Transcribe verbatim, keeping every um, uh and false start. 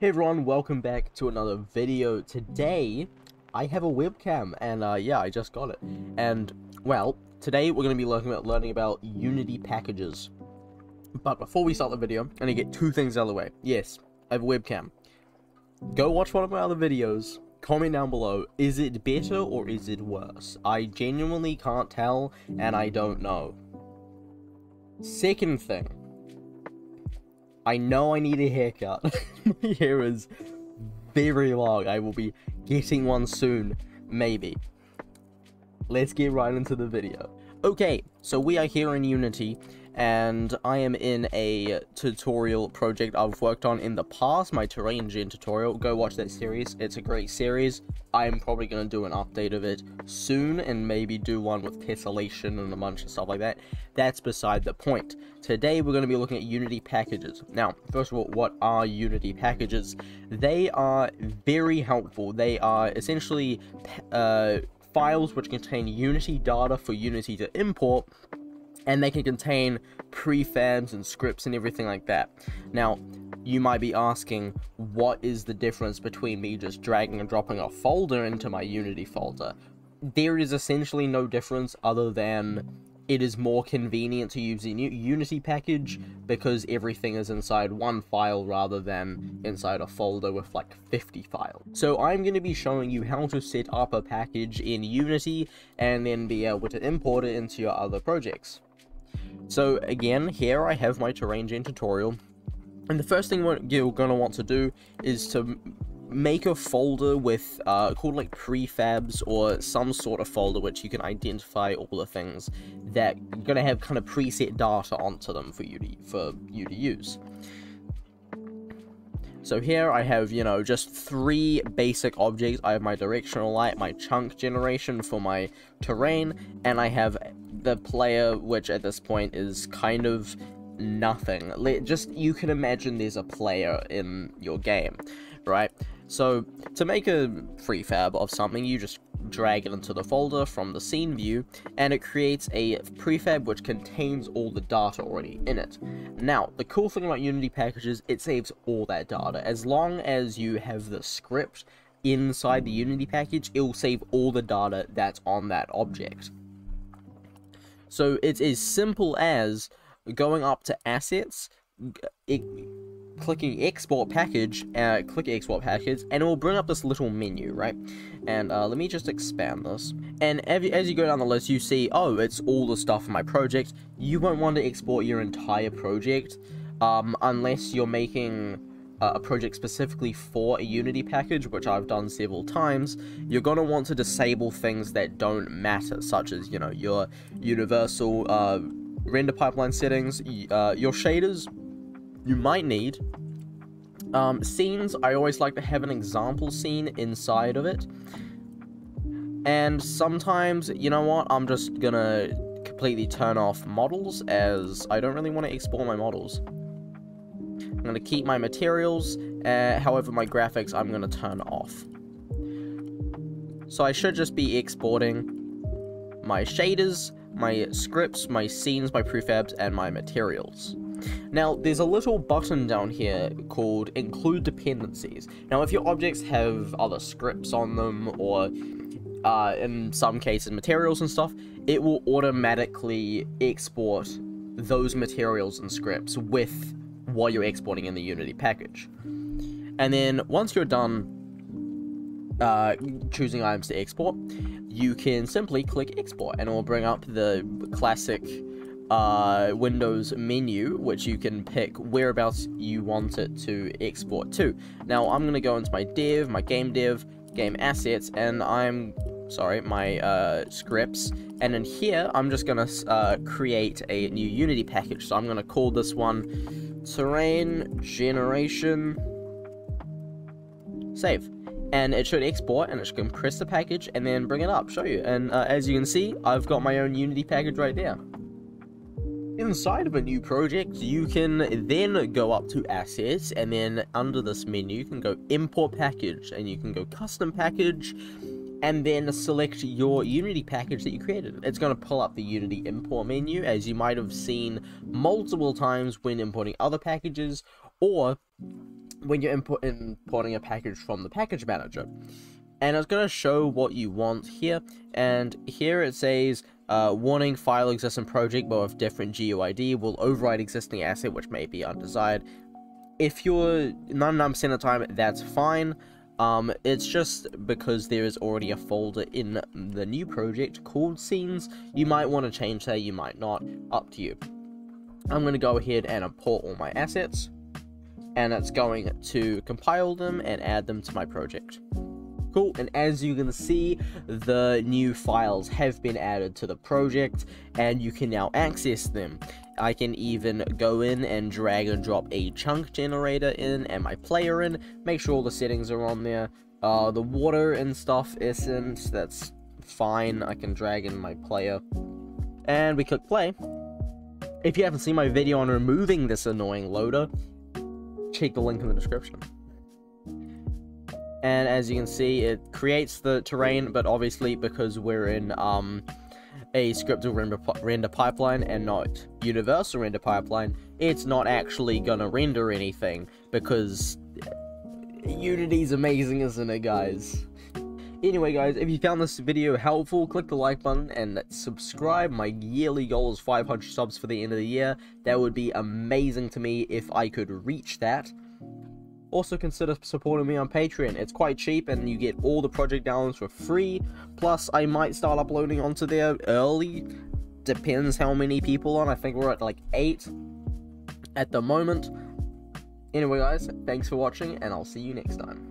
Hey everyone, welcome back to another video. Today, I have a webcam, and uh, yeah, I just got it. And, well, today we're going to be learning about, learning about Unity packages. But before we start the video, I'm going to get two things out of the way. Yes, I have a webcam. Go watch one of my other videos, comment down below, is it better or is it worse? I genuinely can't tell, and I don't know. Second thing. I know I need a haircut. My hair is very long. I will be getting one soon, maybe. Let's get right into the video. Okay, so we are here in Unity, and I am in a tutorial project I've worked on in the past, my Terrain Gen tutorial. Go watch that series. It's a great series. I am probably going to do an update of it soon, and maybe do one with tessellation and a bunch of stuff like that. That's beside the point. Today, we're going to be looking at Unity packages. Now, first of all, what are Unity packages? They are very helpful. They are essentially uh, files which contain Unity data for Unity to import, and they can contain prefabs and scripts and everything like that. Now, you might be asking, what is the difference between me just dragging and dropping a folder into my Unity folder? There is essentially no difference other than it is more convenient to use a new Unity package because everything is inside one file rather than inside a folder with like fifty files. So I'm going to be showing you how to set up a package in Unity and then be able to import it into your other projects. So again, here I have my Terrain Gen tutorial, and the first thing what you're going to want to do is to make a folder with uh, called like prefabs, or some sort of folder which you can identify all the things that you're going to have kind of preset data onto them for you to, for you to use. So here I have, you know, just three basic objects. I have my directional light, my chunk generation for my terrain, and I have the player, which at this point is kind of nothing. Just, you can imagine there's a player in your game, right? So to make a prefab of something, you just drag it into the folder from the scene view, and it creates a prefab which contains all the data already in it. Now, the cool thing about Unity packages, it saves all that data. As long as you have the script inside the Unity package, it will save all the data that's on that object. So it's as simple as going up to Assets, it, clicking Export Package, uh, click Export Package, and it will bring up this little menu, right? And uh, let me just expand this. And as you go down the list, you see, oh, it's all the stuff in my project. You won't want to export your entire project um, unless you're making a project specifically for a Unity package, which I've done several times. You're going to want to disable things that don't matter, such as, you know, your universal uh, render pipeline settings, uh, your shaders, you might need. Um, scenes, I always like to have an example scene inside of it. And sometimes, you know what, I'm just gonna completely turn off models, as I don't really want to export my models. I'm gonna keep my materials, uh, however my graphics I'm gonna turn off. So I should just be exporting my shaders, my scripts, my scenes, my prefabs, and my materials. Now, there's a little button down here called Include Dependencies. Now, if your objects have other scripts on them, or uh, in some cases materials and stuff, it will automatically export those materials and scripts with what you're exporting in the Unity package. And then, once you're done uh, choosing items to export, you can simply click Export, and it will bring up the classic uh, Windows menu, which you can pick whereabouts you want it to export to. Now, I'm going to go into my div, my game div, game assets, and I'm, sorry, my uh, scripts, and in here, I'm just going to uh, create a new Unity package. So I'm going to call this one Terrain Generation Save. And it should export, and it should compress the package, and then bring it up, show you. And uh, as you can see, I've got my own Unity package right there. Inside of a new project, you can then go up to Assets, and then under this menu, you can go Import Package, and you can go Custom Package, and then select your Unity package that you created. It's going to pull up the Unity import menu, as you might have seen multiple times when importing other packages, or when you're import importing a package from the package manager. And it's going to show what you want here, and here it says uh, warning, file exists in project but with different G U I D, will override existing asset which may be undesired. If you're ninety-nine percent of the time, that's fine. Um, it's just because there is already a folder in the new project called scenes. You might want to change that, you might not, up to you. I'm going to go ahead and import all my assets, and it's going to compile them and add them to my project. Cool, and as you can see, the new files have been added to the project and you can now access them. I can even go in and drag and drop a chunk generator in and my player in, make sure all the settings are on there. Uh, the water and stuff isn't, that's fine, I can drag in my player. And we click play. If you haven't seen my video on removing this annoying loader, check the link in the description. And as you can see, it creates the terrain, but obviously because we're in um, a scripted render, render pipeline and not universal render pipeline, it's not actually gonna render anything because Unity's amazing, isn't it, guys? Anyway, guys, if you found this video helpful, click the like button and subscribe. My yearly goal is five hundred subs for the end of the year. That would be amazing to me if I could reach that. Also consider supporting me on Patreon. It's quite cheap and you get all the project downloads for free. Plus, I might start uploading onto there early. Depends how many people on. I think we're at like eight at the moment. Anyway, guys, thanks for watching and I'll see you next time.